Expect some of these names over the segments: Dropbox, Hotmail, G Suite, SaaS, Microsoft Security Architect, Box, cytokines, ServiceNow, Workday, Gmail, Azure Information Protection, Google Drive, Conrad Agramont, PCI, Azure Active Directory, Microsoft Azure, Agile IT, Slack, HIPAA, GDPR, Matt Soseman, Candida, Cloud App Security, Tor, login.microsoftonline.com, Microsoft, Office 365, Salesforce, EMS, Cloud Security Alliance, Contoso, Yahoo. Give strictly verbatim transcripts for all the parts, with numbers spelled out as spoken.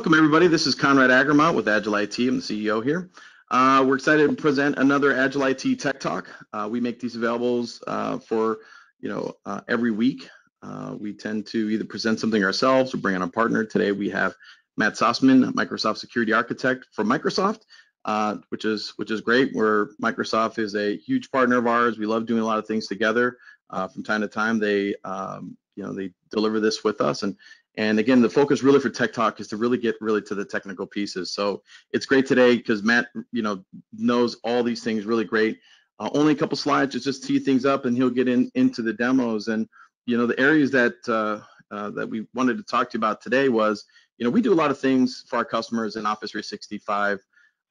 Welcome, everybody. This is Conrad Agramont with Agile I T. I'm the C E O here. Uh, we're excited to present another Agile I T Tech Talk. Uh, we make these available uh, for, you know, uh, every week. Uh, we tend to either present something ourselves or bring on a partner. Today we have Matt Soseman, Microsoft Security Architect from Microsoft, uh, which is which is great. Where Microsoft is a huge partner of ours. We love doing a lot of things together. Uh, from time to time, they um, you know they deliver this with us. And And again, the focus really for Tech Talk is to really get really to the technical pieces. So it's great today because Matt, you know, knows all these things really great. Uh, only a couple slides to just tee things up, and he'll get in into the demos. And you know, the areas that uh, uh, that we wanted to talk to you about today was, you know, we do a lot of things for our customers in Office three sixty-five.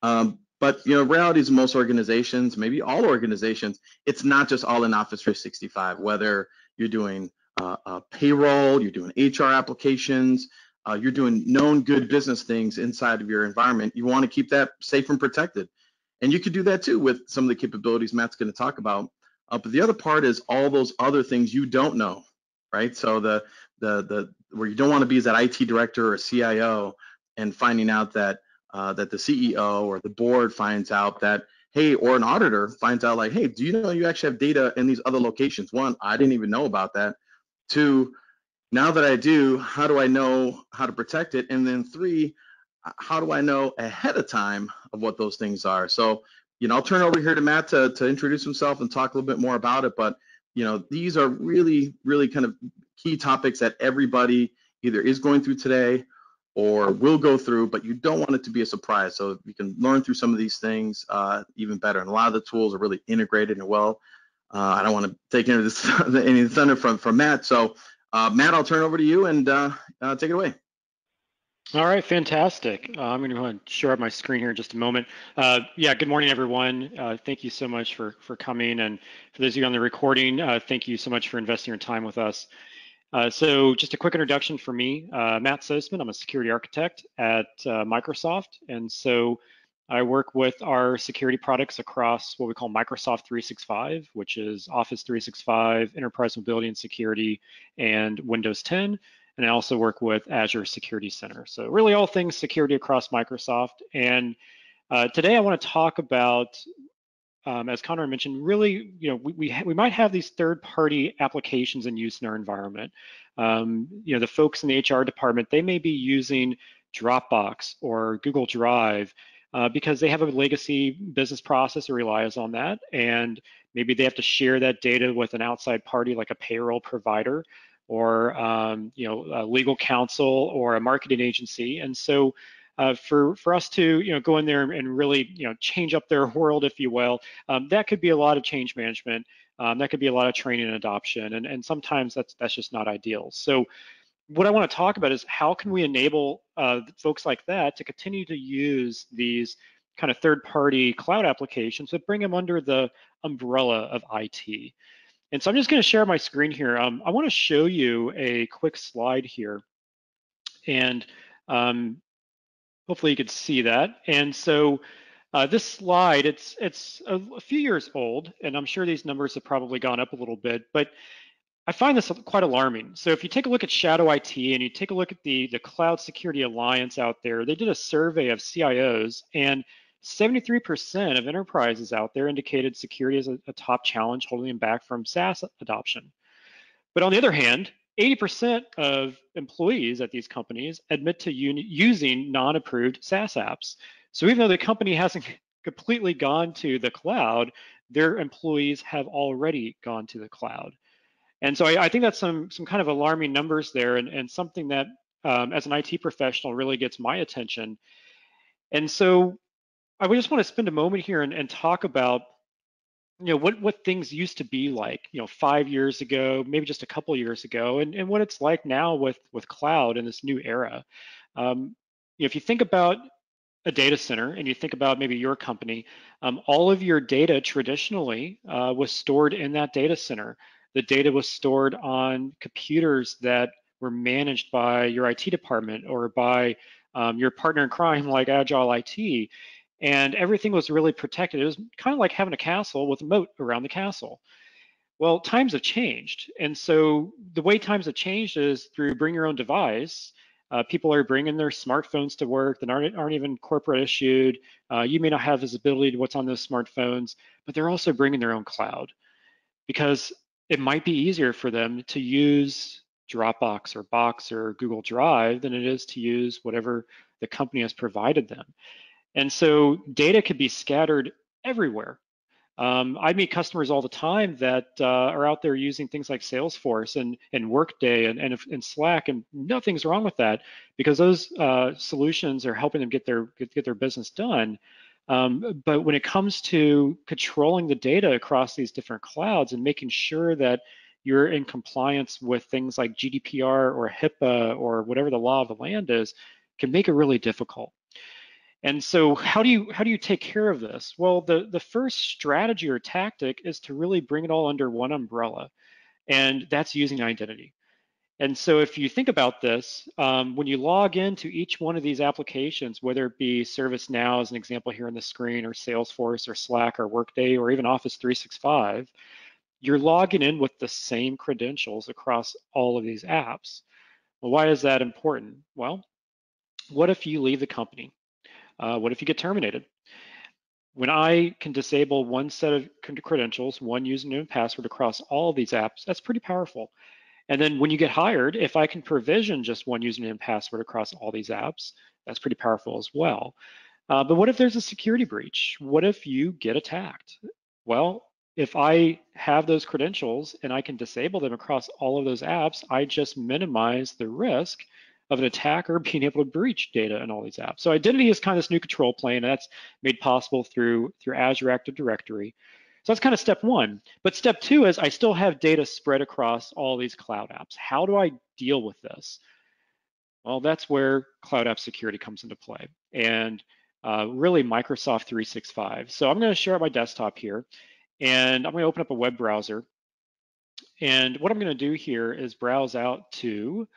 Um, But you know, reality is most organizations, maybe all organizations, it's not just all in Office three sixty-five. Whether you're doing uh, uh, payroll, you're doing H R applications, uh, you're doing known good business things inside of your environment, you want to keep that safe and protected. And you could do that too with some of the capabilities Matt's going to talk about. Uh, but the other part is all those other things you don't know, right? So the the the where you don't want to be is that I T director or C I O, and finding out that. Uh, that the C E O or the board finds out that, hey, or an auditor finds out like, hey, do you know you actually have data in these other locations? One, I didn't even know about that. Two, now that I do, how do I know how to protect it? And then three, how do I know ahead of time of what those things are? So, you know, I'll turn over here to Matt to, to introduce himself and talk a little bit more about it. But, you know, these are really, really kind of key topics that everybody either is going through today or will go through, but you don't want it to be a surprise. So you can learn through some of these things uh, even better. And a lot of the tools are really integrated and well. Uh, I don't want to take any of this any of the thunder from, from Matt. So uh, Matt, I'll turn over to you and uh, uh, take it away. All right, fantastic. Uh, I'm going to go ahead and share up my screen here in just a moment. Uh, yeah, good morning, everyone. Uh, thank you so much for, for coming. And for those of you on the recording, uh, thank you so much for investing your time with us. Uh, so just a quick introduction for me, uh, Matt Soseman. I'm a security architect at uh, Microsoft, and so I work with our security products across what we call Microsoft three sixty-five, which is Office three sixty-five, Enterprise Mobility and Security, and Windows ten, and I also work with Azure Security Center. So really all things security across Microsoft, and uh, today I want to talk about Um, as Conrad mentioned, really, you know, we we, ha we might have these third-party applications in use in our environment. Um, you know, the folks in the H R department, they may be using Dropbox or Google Drive uh, because they have a legacy business process that relies on that, and maybe they have to share that data with an outside party like a payroll provider or um, you know, a legal counsel or a marketing agency, and so. Uh, for, for us to, you know, go in there and really, you know, change up their world, if you will, um, that could be a lot of change management. Um, that could be a lot of training and adoption. And, and sometimes that's, that's just not ideal. So what I want to talk about is how can we enable uh, folks like that to continue to use these kind of third-party cloud applications, but bring them under the umbrella of I T. And so I'm just going to share my screen here. Um, I want to show you a quick slide here. And um, hopefully you could see that. And so uh, this slide, it's it's a, a few years old, and I'm sure these numbers have probably gone up a little bit, but I find this quite alarming. So if you take a look at Shadow I T and you take a look at the, the Cloud Security Alliance out there, they did a survey of C I Os, and seventy-three percent of enterprises out there indicated security is a, a top challenge holding them back from SaaS adoption. But on the other hand, eighty percent of employees at these companies admit to using non-approved SaaS apps. So even though the company hasn't completely gone to the cloud, their employees have already gone to the cloud. And so I, I think that's some, some kind of alarming numbers there, and, and something that um, as an I T professional really gets my attention. And so I would just want to spend a moment here and, and talk about, you know, what, what things used to be like, you know, five years ago, maybe just a couple years ago, and, and what it's like now with, with cloud in this new era. Um, you know, if you think about a data center and you think about maybe your company, um, all of your data traditionally uh, was stored in that data center. The data was stored on computers that were managed by your I T department or by um, your partner in crime like Agile I T. And everything was really protected. It was kind of like having a castle with a moat around the castle. Well, times have changed. And so the way times have changed is through bring your own device. Uh, people are bringing their smartphones to work that aren't, aren't even corporate issued. Uh, you may not have visibility to what's on those smartphones, but they're also bringing their own cloud because it might be easier for them to use Dropbox or Box or Google Drive than it is to use whatever the company has provided them. And so data could be scattered everywhere. Um, I meet customers all the time that uh, are out there using things like Salesforce and, and Workday and, and, and Slack, and nothing's wrong with that because those uh, solutions are helping them get their, get their business done. Um, but when it comes to controlling the data across these different clouds and making sure that you're in compliance with things like G D P R or HIPAA or whatever the law of the land is, can make it really difficult. And so how do you how do you take care of this? Well, the, the first strategy or tactic is to really bring it all under one umbrella, and that's using identity. And so if you think about this, um, when you log into each one of these applications, whether it be ServiceNow as an example here on the screen, or Salesforce or Slack or Workday or even Office three sixty-five, you're logging in with the same credentials across all of these apps. Well, why is that important? Well, what if you leave the company? Uh, what if you get terminated? When I can disable one set of credentials, one username and password across all these apps, that's pretty powerful. And then when you get hired, if I can provision just one username and password across all these apps, that's pretty powerful as well. Uh, but what if there's a security breach? What if you get attacked? Well, if I have those credentials and I can disable them across all of those apps, I just minimize the risk of an attacker being able to breach data in all these apps. So identity is kind of this new control plane, and that's made possible through, through Azure Active Directory. So that's kind of step one. But step two is I still have data spread across all these cloud apps. How do I deal with this? Well, that's where Cloud App Security comes into play, and uh, really Microsoft three sixty-five. So I'm gonna share out my desktop here, and I'm gonna open up a web browser. And what I'm gonna do here is browse out to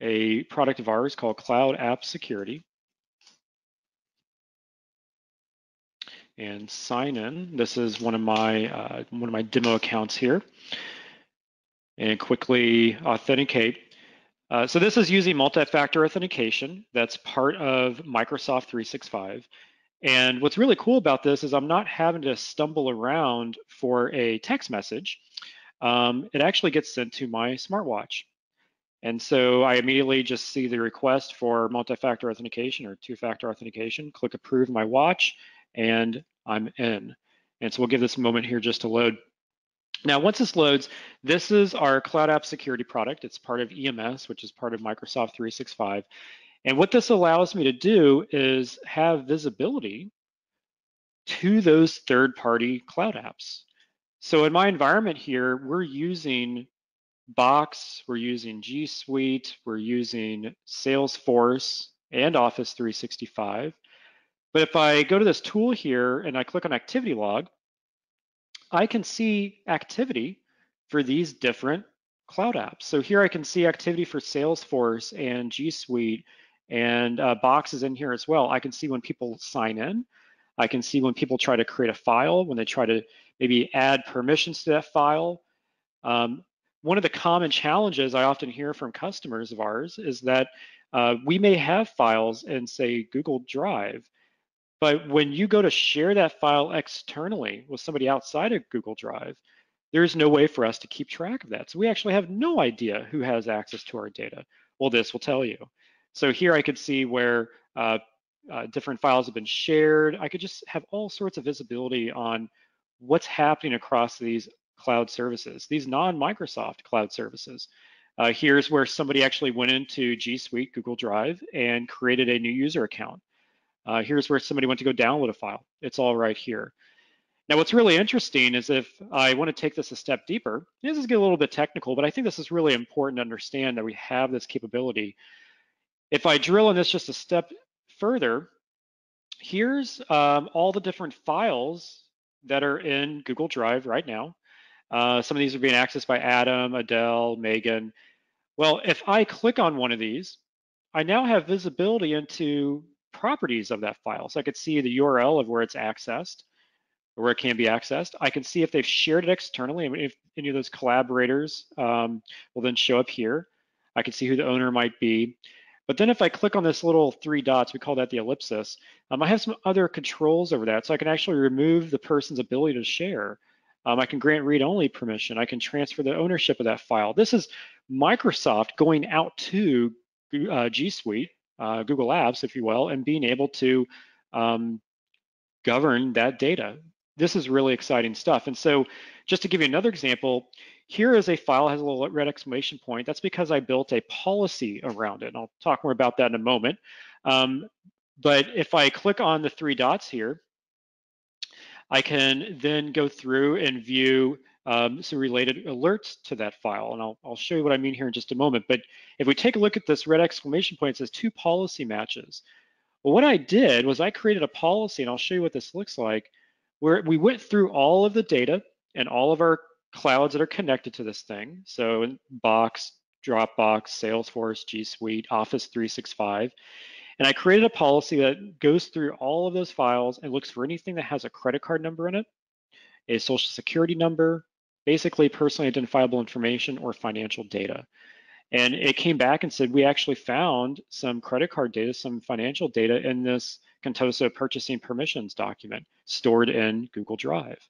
a product of ours called Cloud App Security, and sign in. This is one of my uh, one of my demo accounts here, and quickly authenticate. Uh, so this is using multi-factor authentication. That's part of Microsoft three sixty-five. And what's really cool about this is I'm not having to stumble around for a text message. Um, it actually gets sent to my smartwatch. And so I immediately just see the request for multi-factor authentication or two-factor authentication, click approve my watch, and I'm in. And so we'll give this a moment here just to load. Now, once this loads, this is our Cloud App Security product. It's part of E M S, which is part of Microsoft three sixty-five. And what this allows me to do is have visibility to those third-party cloud apps. So in my environment here, we're using Box, we're using G Suite, we're using Salesforce and Office three sixty-five. But if I go to this tool here and I click on activity log, I can see activity for these different cloud apps. So here I can see activity for Salesforce and G Suite, and uh, Box is in here as well. I can see when people sign in. I can see when people try to create a file, when they try to maybe add permissions to that file. Um, One of the common challenges I often hear from customers of ours is that uh, we may have files in, say, Google Drive, but when you go to share that file externally with somebody outside of Google Drive, there's no way for us to keep track of that. So we actually have no idea who has access to our data. Well, this will tell you. So here I could see where uh, uh, different files have been shared. I could just have all sorts of visibility on what's happening across these cloud services, these non-Microsoft cloud services. Uh, here's where somebody actually went into G Suite, Google Drive, and created a new user account. Uh, here's where somebody went to go download a file. It's all right here. Now, what's really interesting is if I want to take this a step deeper, this is getting a little bit technical, but I think this is really important to understand that we have this capability. If I drill in this just a step further, here's um, all the different files that are in Google Drive right now. Uh, some of these are being accessed by Adam, Adele, Megan. Well, if I click on one of these, I now have visibility into properties of that file. So I could see the U R L of where it's accessed, or where it can be accessed. I can see if they've shared it externally, and if any of those collaborators um, will then show up here. I can see who the owner might be. But then if I click on this little three dots, we call that the ellipsis, um, I have some other controls over that. So I can actually remove the person's ability to share. Um, I can grant read-only permission. I can transfer the ownership of that file. This is Microsoft going out to uh, G Suite, uh, Google Apps, if you will, and being able to um, govern that data. This is really exciting stuff. And so just to give you another example, here is a file that has a little red exclamation point. That's because I built a policy around it. And I'll talk more about that in a moment. Um, but if I click on the three dots here, I can then go through and view um, some related alerts to that file. And I'll, I'll show you what I mean here in just a moment. But if we take a look at this red exclamation point, it says two policy matches. Well, what I did was I created a policy, and I'll show you what this looks like, where we went through all of the data and all of our clouds that are connected to this thing. So in Box, Dropbox, Salesforce, G Suite, Office three sixty-five. And I created a policy that goes through all of those files and looks for anything that has a credit card number in it, a social security number, basically personally identifiable information or financial data. And it came back and said, we actually found some credit card data, some financial data in this Contoso purchasing permissions document stored in Google Drive.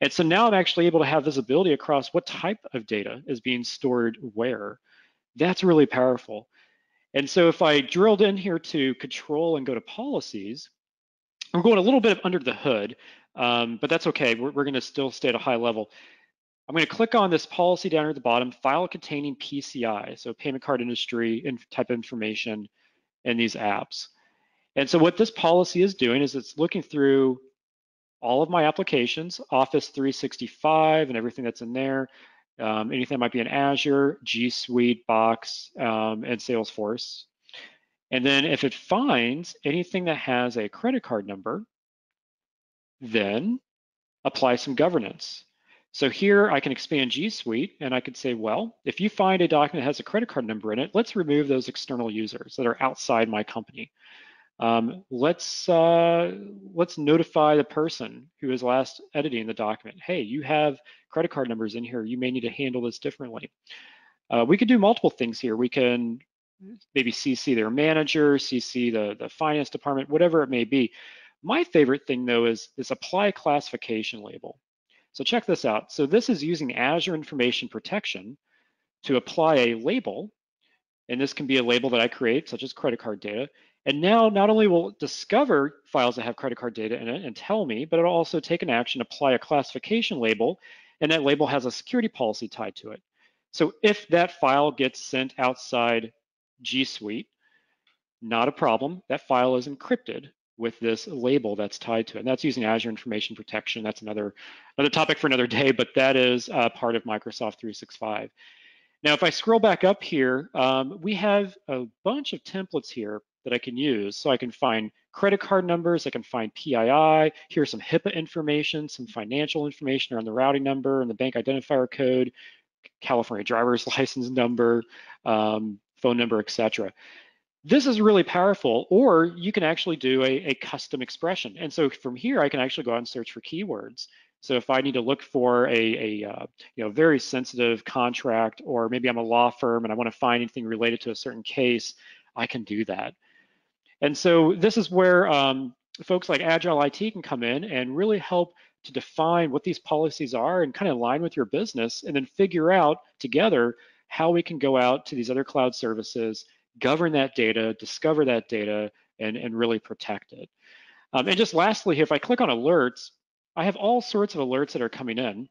And so now I'm actually able to have visibility across what type of data is being stored where. That's really powerful. And so if I drilled in here to control and go to policies, I'm going a little bit under the hood, um, but that's okay. We're, we're going to still stay at a high level. I'm going to click on this policy down at the bottom, file containing P C I, so payment card industry and type information in these apps. And so what this policy is doing is it's looking through all of my applications, Office three sixty-five and everything that's in there, um, anything that might be in Azure, G Suite, Box, um, and Salesforce. And then if it finds anything that has a credit card number, then apply some governance. So here I can expand G Suite and I could say, well, if you find a document that has a credit card number in it, let's remove those external users that are outside my company. Um, let's uh, let's notify the person who is last editing the document. Hey, you have credit card numbers in here. You may need to handle this differently. Uh, we could do multiple things here. We can maybe C C their manager, C C the, the finance department, whatever it may be. My favorite thing though is this apply classification label. So check this out. So this is using Azure Information Protection to apply a label. And this can be a label that I create, such as credit card data. And now not only will it discover files that have credit card data in it and tell me, but it'll also take an action, apply a classification label, and that label has a security policy tied to it. So if that file gets sent outside G Suite, not a problem. That file is encrypted with this label that's tied to it. And that's using Azure Information Protection. That's another, another topic for another day, but that is uh, part of Microsoft three sixty-five. Now, if I scroll back up here, um, we have a bunch of templates here that I can use. So I can find credit card numbers, I can find P I I, here's some HIPAA information, some financial information around the routing number and the bank identifier code, California driver's license number, um, phone number, et cetera. This is really powerful, or you can actually do a, a custom expression. And so from here, I can actually go out and search for keywords. So if I need to look for a, a uh, you know, very sensitive contract, or maybe I'm a law firm and I want to find anything related to a certain case, I can do that. And so this is where um, folks like Agile I T can come in and really help to define what these policies are and kind of align with your business, and then figure out together how we can go out to these other cloud services, govern that data, discover that data, and, and really protect it. Um, and just lastly, if I click on alerts, I have all sorts of alerts that are coming in.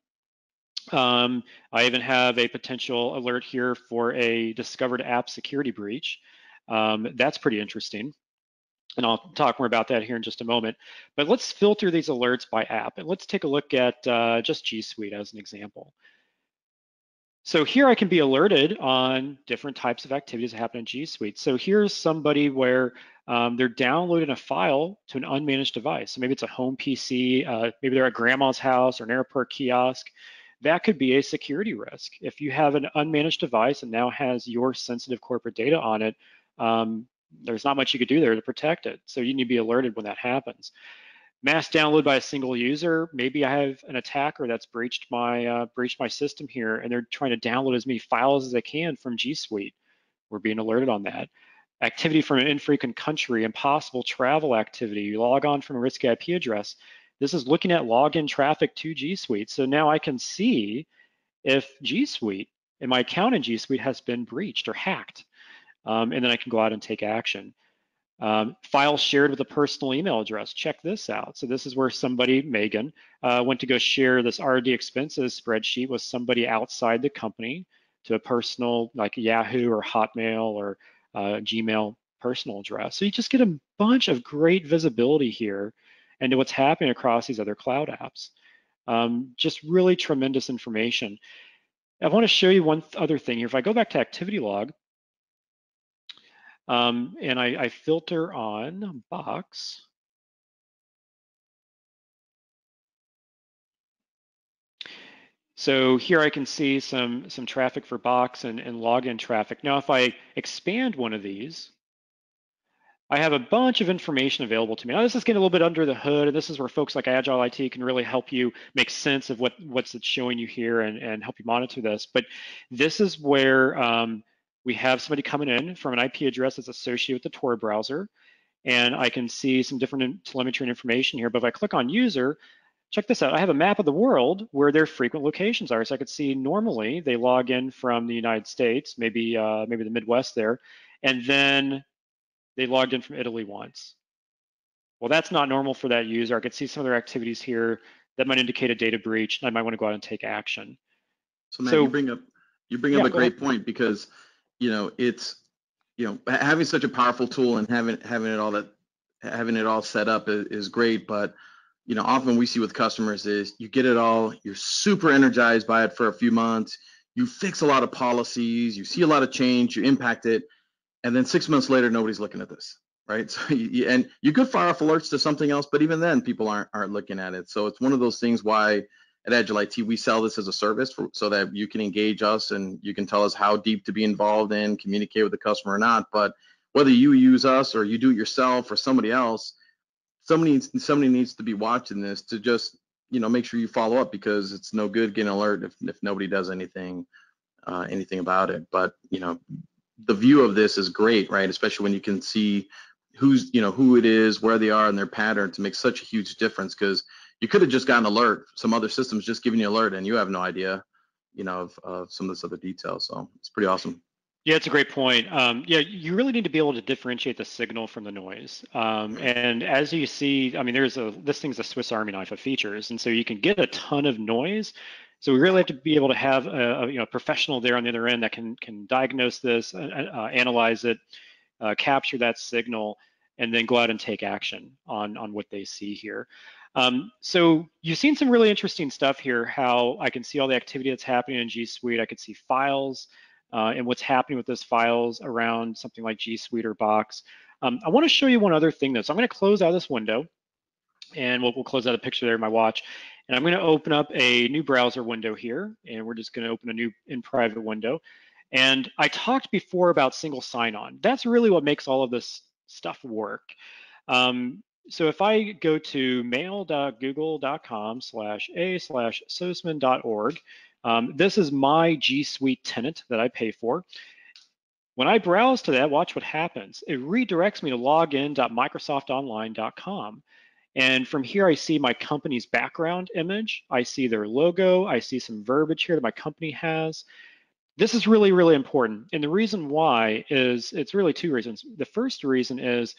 Um, I even have a potential alert here for a discovered app security breach. Um, that's pretty interesting. And I'll talk more about that here in just a moment. But let's filter these alerts by app. And let's take a look at uh, just G Suite as an example. So here I can be alerted on different types of activities that happen in G Suite. So here's somebody where um, they're downloading a file to an unmanaged device. So maybe it's a home P C, uh, maybe they're at grandma's house or an airport kiosk. That could be a security risk. If you have an unmanaged device and now has your sensitive corporate data on it, um, there's not much you could do there to protect it. So you need to be alerted when that happens. mass download by a single user. Maybe I have an attacker that's breached my uh, breached my system here, and they're trying to download as many files as they can from G Suite. We're being alerted on that. Activity from an infrequent country, impossible travel activity. You log on from a risky I P address. This is looking at login traffic to G Suite. So now I can see if G Suite and my account in G Suite has been breached or hacked. Um, and then I can go out and take action. Um, file shared with a personal email address. Check this out. So this is where somebody, Megan, uh, went to go share this R and D expenses spreadsheet with somebody outside the company to a personal, like Yahoo or Hotmail or uh, Gmail personal address. So you just get a bunch of great visibility here into what's happening across these other cloud apps. Um, just really tremendous information. I want to show you one th- other thing here. If I go back to Activity Log, Um, and I, I filter on Box. So here I can see some, some traffic for Box and, and login traffic. Now, if I expand one of these, I have a bunch of information available to me. Now, this is getting a little bit under the hood, and this is where folks like Agile I T can really help you make sense of what, what's it's showing you here and, and help you monitor this. But this is where um, we have somebody coming in from an I P address that's associated with the Tor browser, and I can see some different telemetry and information here. But if I click on user, check this out. I have a map of the world where their frequent locations are. So I could see normally they log in from the United States, maybe uh, maybe the Midwest there, and then they logged in from Italy once. Well, that's not normal for that user. I could see some of their activities here that might indicate a data breach, and I might want to go out and take action. So, Matt, so you bring up you bring yeah, up a great point, because you know, it's, you know, having such a powerful tool and having having it all that having it all set up is, is great. But, you know, often we see with customers is you get it all, you're super energized by it for a few months, you fix a lot of policies, you see a lot of change, you impact it, and then six months later nobody's looking at this, right? So you, and you could fire off alerts to something else, but even then people aren't aren't looking at it. So it's one of those things why at Agile I T, we sell this as a service for, so that you can engage us and you can tell us how deep to be involved in, communicate with the customer or not. But whether you use us or you do it yourself or somebody else, somebody somebody needs to be watching this to just, you know, make sure you follow up, because it's no good getting an alert if, if nobody does anything uh, anything about it. But, you know, the view of this is great, right? Especially when you can see who's, you know, who it is, where they are, and their patterns. It makes such a huge difference, because you could have just gotten an alert. Some other system's just giving you an alert, and you have no idea, you know, of, of some of this other detail. So it's pretty awesome. Yeah, it's a great point. Um, yeah, you really need to be able to differentiate the signal from the noise. Um, and as you see, I mean, there's a this thing's a Swiss Army knife of features, and so you can get a ton of noise. So we really have to be able to have a, a you know a professional there on the other end that can can diagnose this, uh, uh, analyze it, uh, capture that signal, and then go out and take action on on what they see here. Um, so you've seen some really interesting stuff here, how I can see all the activity that's happening in G Suite. I can see files uh, and what's happening with those files around something like G Suite or Box. Um, I want to show you one other thing, though. So I'm going to close out this window, and we'll, we'll close out a picture there in my watch. And I'm going to open up a new browser window here, and we're just going to open a new in private window. And I talked before about single sign-on. That's really what makes all of this stuff work. Um, So if I go to mail dot google dot com slash a slash sosman dot org, um, this is my G Suite tenant that I pay for. When I browse to that, watch what happens. It redirects me to login dot microsoft online dot com. And from here, I see my company's background image. I see their logo. I see some verbiage here that my company has. This is really, really important. And the reason why is, it's really two reasons. The first reason is,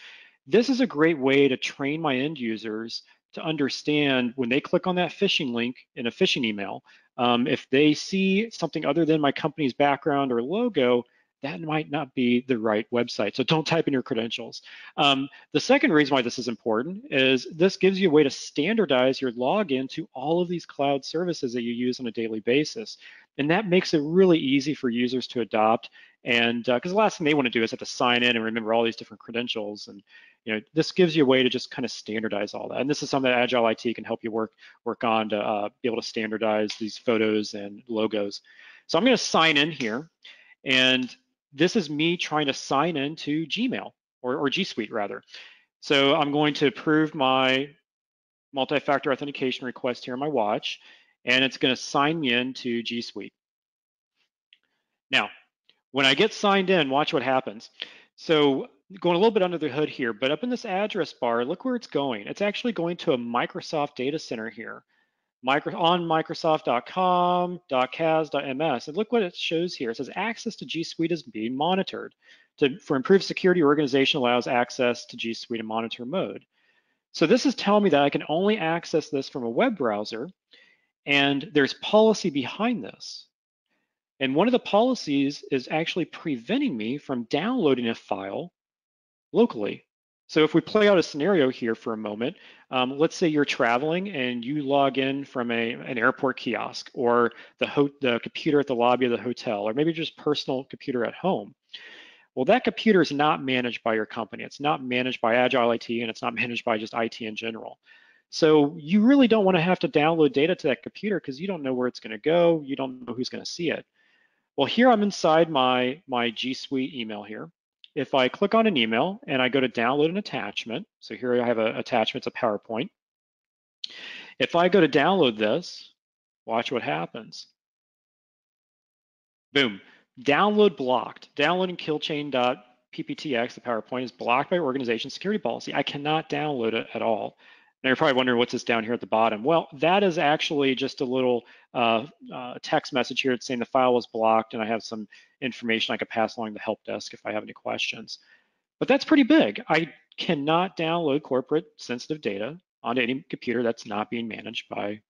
this is a great way to train my end users to understand when they click on that phishing link in a phishing email, um, if they see something other than my company's background or logo, that might not be the right website. So don't type in your credentials. Um, the second reason why this is important is this gives you a way to standardize your login to all of these cloud services that you use on a daily basis. And that makes it really easy for users to adopt. And because uh, the last thing they want to do is have to sign in and remember all these different credentials. And, you know, this gives you a way to just kind of standardize all that. And this is something that Agile I T can help you work work on to uh, be able to standardize these photos and logos. So I'm going to sign in here. And this is me trying to sign in to Gmail or, or G Suite, rather. So I'm going to approve my multi-factor authentication request here on my watch, and it's going to sign me in to G Suite. Now, when I get signed in, watch what happens. So going a little bit under the hood here, but up in this address bar, look where it's going. It's actually going to a Microsoft data center here, Micro, on microsoft dot com dot cas dot m s. And look what it shows here. It says access to G Suite is being monitored. To, for improved security, organization allows access to G Suite in monitor mode. So this is telling me that I can only access this from a web browser, and there's policy behind this. And one of the policies is actually preventing me from downloading a file locally. So if we play out a scenario here for a moment, um, let's say you're traveling and you log in from a, an airport kiosk, or the, ho the computer at the lobby of the hotel, or maybe just personal computer at home. Well, that computer is not managed by your company. It's not managed by Agile I T, and it's not managed by just I T in general. So you really don't want to have to download data to that computer because you don't know where it's going to go. You don't know who's going to see it. Well, here I'm inside my, my G Suite email here. If I click on an email and I go to download an attachment, so here I have an attachment, it's a PowerPoint. If I go to download this, watch what happens. Boom. Download blocked. Downloading killchain.pptx, the PowerPoint, is blocked by organization security policy. I cannot download it at all. Now you're probably wondering what's this down here at the bottom. Well, that is actually just a little uh, uh, text message here saying the file was blocked, and I have some information I could pass along to the help desk if I have any questions. But that's pretty big. I cannot download corporate sensitive data onto any computer that's not being managed by,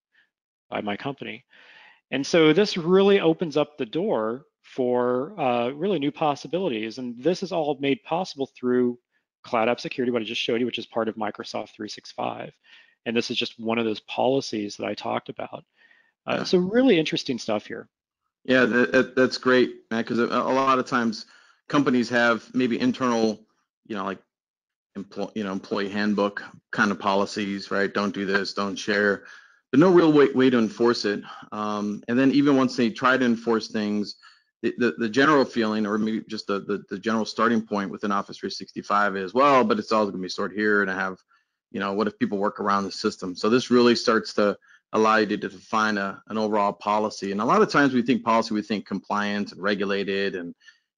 by my company. And so this really opens up the door for uh, really new possibilities. And this is all made possible through Cloud App Security, what I just showed you, which is part of Microsoft three sixty-five. And this is just one of those policies that I talked about. Uh, yeah. So really interesting stuff here. Yeah, that, that's great, Matt, because a lot of times companies have maybe internal, you know, like employee, you know, employee handbook kind of policies, right? Don't do this, don't share, but no real way, way to enforce it. Um, and then even once they try to enforce things, The, the, the general feeling, or maybe just the, the, the general starting point within Office three sixty-five is, well, but it's all going to be stored here, and I have, you know, what if people work around the system? So this really starts to allow you to, to define a, an overall policy. And a lot of times we think policy, we think compliant and regulated, and,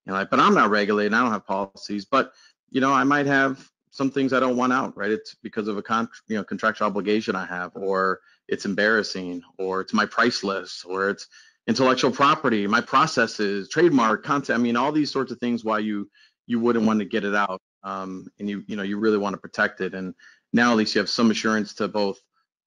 you know, like, but I'm not regulated, I don't have policies, but, you know, I might have some things I don't want out, right? It's because of a con you know, contractual obligation I have, or it's embarrassing, or it's my price list, or it's intellectual property, my processes, trademark, content. I mean, all these sorts of things why you you wouldn't want to get it out, um, and you you know you really want to protect it. And now at least you have some assurance to both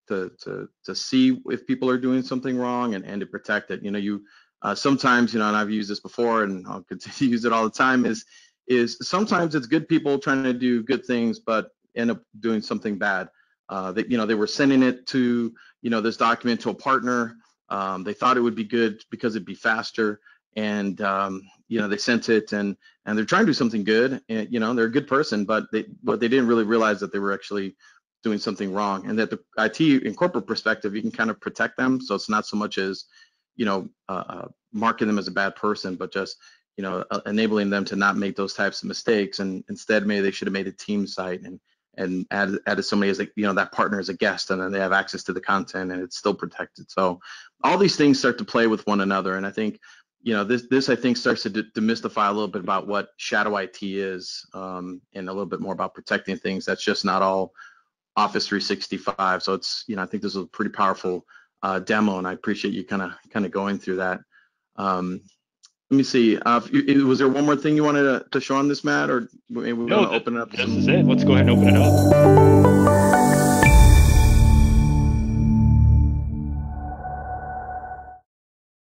to to to see if people are doing something wrong, and, and to protect it. You know, you uh, sometimes, you know, and I've used this before, and I'll continue to use it all the time. Is is sometimes it's good people trying to do good things, but end up doing something bad. Uh, that you know they were sending it to you know this document to a partner. Um, they thought it would be good because it'd be faster, and um, you know they sent it, and and they're trying to do something good, and you know they're a good person, but they but they didn't really realize that they were actually doing something wrong, and that the I T and corporate perspective, you can kind of protect them, so it's not so much as you know uh, uh, marking them as a bad person, but just you know uh, enabling them to not make those types of mistakes, and instead maybe they should have made a team site and and added, added somebody as like, you know, that partner as a guest, and then they have access to the content and it's still protected. So all these things start to play with one another. And I think, you know, this, this I think starts to demystify a little bit about what shadow I T is, um, and a little bit more about protecting things. That's just not all Office three sixty-five. So it's, you know, I think this is a pretty powerful uh, demo, and I appreciate you kind of, kind of going through that. Um, Let me see, uh, was there one more thing you wanted to show on this, Matt, or we want to open it up? This is it. Let's go ahead and open it up.